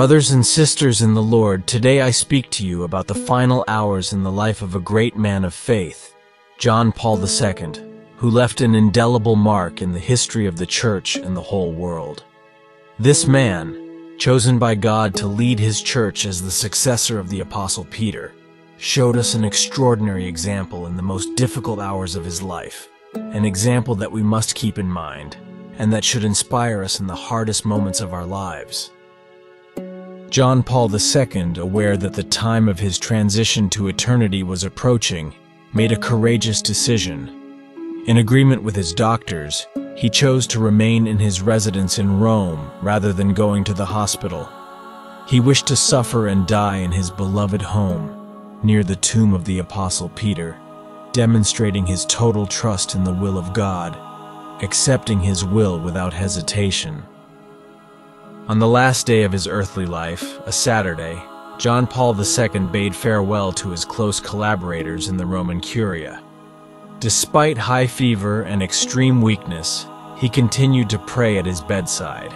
Brothers and sisters in the Lord, today I speak to you about the final hours in the life of a great man of faith, John Paul II, who left an indelible mark in the history of the Church and the whole world. This man, chosen by God to lead his Church as the successor of the Apostle Peter, showed us an extraordinary example in the most difficult hours of his life, an example that we must keep in mind, and that should inspire us in the hardest moments of our lives. John Paul II, aware that the time of his transition to eternity was approaching, made a courageous decision. In agreement with his doctors, he chose to remain in his residence in Rome rather than going to the hospital. He wished to suffer and die in his beloved home, near the tomb of the Apostle Peter, demonstrating his total trust in the will of God, accepting his will without hesitation. On the last day of his earthly life, a Saturday, John Paul II bade farewell to his close collaborators in the Roman Curia. Despite high fever and extreme weakness, he continued to pray at his bedside.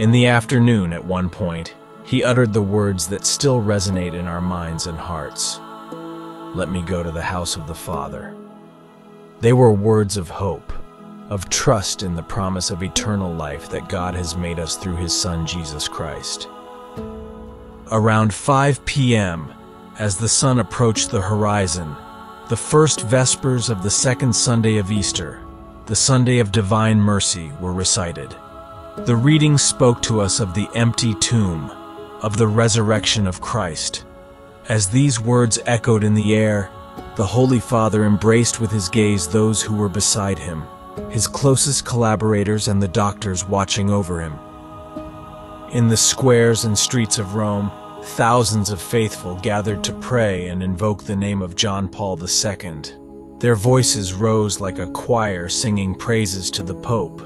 In the afternoon, at one point, he uttered the words that still resonate in our minds and hearts. "Let me go to the house of the Father." They were words of hope, of trust in the promise of eternal life that God has made us through his Son, Jesus Christ. Around 5 p.m., as the sun approached the horizon, the first Vespers of the second Sunday of Easter, the Sunday of Divine Mercy, were recited. The readings spoke to us of the empty tomb, of the resurrection of Christ. As these words echoed in the air, the Holy Father embraced with his gaze those who were beside him, his closest collaborators and the doctors watching over him. In the squares and streets of Rome, thousands of faithful gathered to pray and invoke the name of John Paul II. Their voices rose like a choir singing praises to the Pope.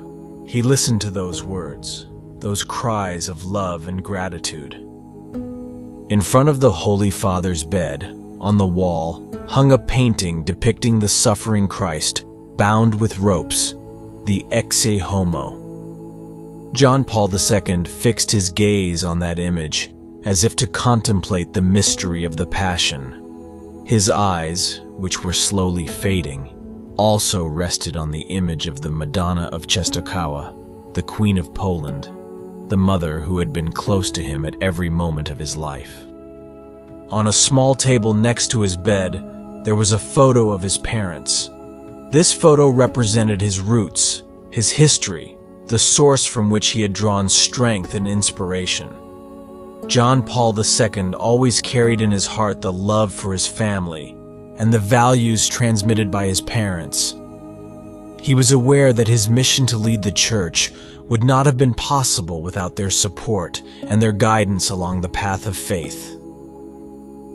He listened to those words, those cries of love and gratitude. In front of the Holy Father's bed, on the wall, hung a painting depicting the suffering Christ, bound with ropes, the Ecce Homo. John Paul II fixed his gaze on that image, as if to contemplate the mystery of the Passion. His eyes, which were slowly fading, also rested on the image of the Madonna of Czestochowa, the Queen of Poland, the mother who had been close to him at every moment of his life. On a small table next to his bed, there was a photo of his parents. This photo represented his roots, his history, the source from which he had drawn strength and inspiration. John Paul II always carried in his heart the love for his family and the values transmitted by his parents. He was aware that his mission to lead the Church would not have been possible without their support and their guidance along the path of faith.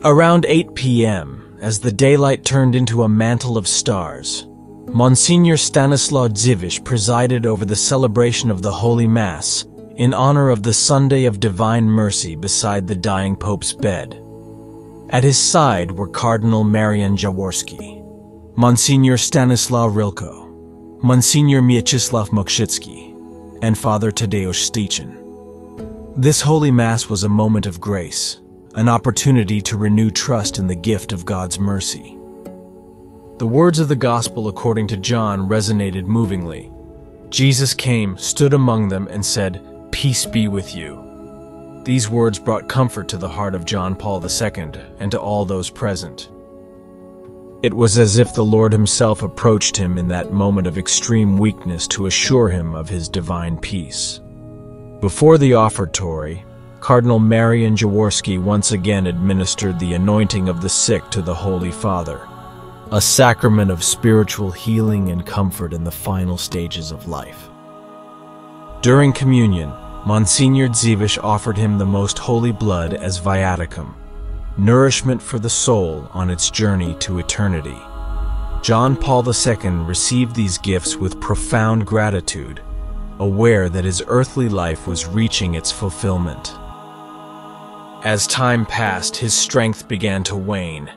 Around 8 p.m., as the daylight turned into a mantle of stars, Monsignor Stanisław Dziwisz presided over the celebration of the Holy Mass in honor of the Sunday of Divine Mercy beside the dying Pope's bed. At his side were Cardinal Marian Jaworski, Monsignor Stanisław Rylko, Monsignor Mieczysław Mokszycki, and Father Tadeusz Styczeń. This Holy Mass was a moment of grace, an opportunity to renew trust in the gift of God's mercy. The words of the Gospel according to John resonated movingly. Jesus came, stood among them, and said, "Peace be with you." These words brought comfort to the heart of John Paul II and to all those present. It was as if the Lord himself approached him in that moment of extreme weakness to assure him of his divine peace. Before the offertory, Cardinal Marian Jaworski once again administered the anointing of the sick to the Holy Father, a sacrament of spiritual healing and comfort in the final stages of life. During communion, Monsignor Dziwisz offered him the Most Holy Blood as viaticum, nourishment for the soul on its journey to eternity. John Paul II received these gifts with profound gratitude, aware that his earthly life was reaching its fulfillment. As time passed, his strength began to wane.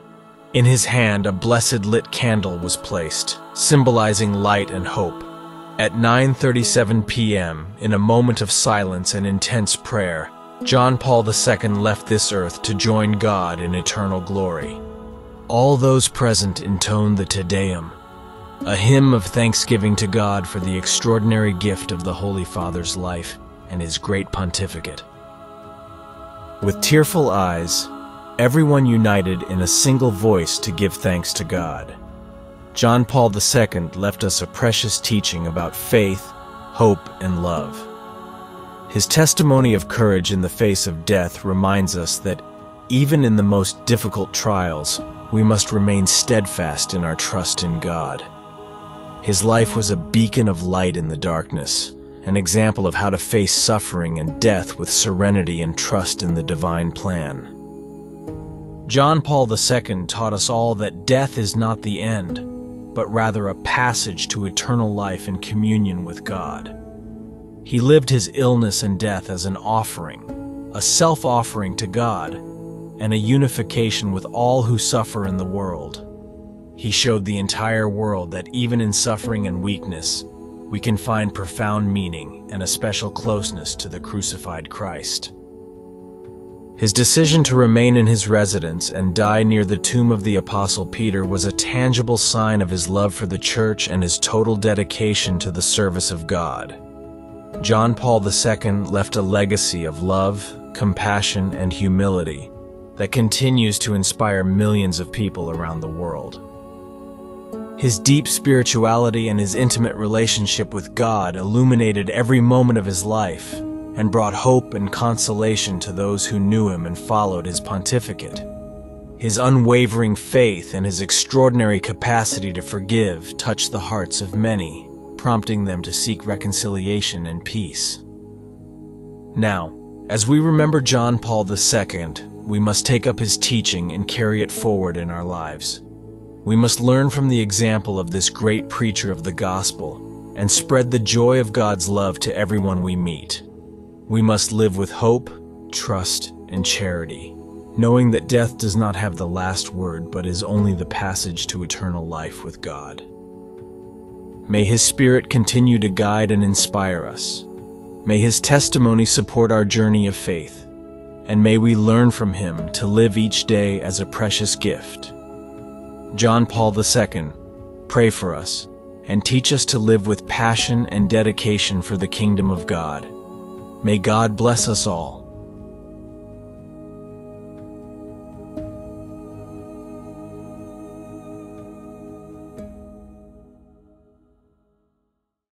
In his hand, a blessed lit candle was placed, symbolizing light and hope. At 9:37 p.m., in a moment of silence and intense prayer, John Paul II left this earth to join God in eternal glory. All those present intoned the Te Deum, a hymn of thanksgiving to God for the extraordinary gift of the Holy Father's life and his great pontificate. With tearful eyes, everyone united in a single voice to give thanks to God. John Paul II left us a precious teaching about faith, hope, and love. His testimony of courage in the face of death reminds us that even in the most difficult trials, we must remain steadfast in our trust in God. His life was a beacon of light in the darkness, an example of how to face suffering and death with serenity and trust in the divine plan. John Paul II taught us all that death is not the end, but rather a passage to eternal life and communion with God. He lived his illness and death as an offering, a self-offering to God, and a unification with all who suffer in the world. He showed the entire world that even in suffering and weakness, we can find profound meaning and a special closeness to the crucified Christ. His decision to remain in his residence and die near the tomb of the Apostle Peter was a tangible sign of his love for the Church and his total dedication to the service of God. John Paul II left a legacy of love, compassion, and humility that continues to inspire millions of people around the world. His deep spirituality and his intimate relationship with God illuminated every moment of his life and brought hope and consolation to those who knew him and followed his pontificate. His unwavering faith and his extraordinary capacity to forgive touched the hearts of many, prompting them to seek reconciliation and peace. Now, as we remember John Paul II, we must take up his teaching and carry it forward in our lives. We must learn from the example of this great preacher of the gospel and spread the joy of God's love to everyone we meet. We must live with hope, trust, and charity, knowing that death does not have the last word but is only the passage to eternal life with God. May His Spirit continue to guide and inspire us. May His testimony support our journey of faith, and may we learn from Him to live each day as a precious gift. John Paul II, pray for us, and teach us to live with passion and dedication for the kingdom of God. May God bless us all.